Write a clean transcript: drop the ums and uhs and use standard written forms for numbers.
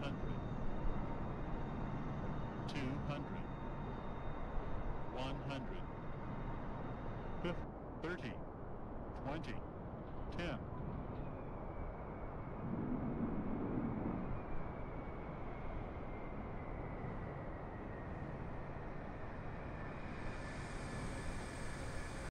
100, 200, 100, 50, 30, 20, 10.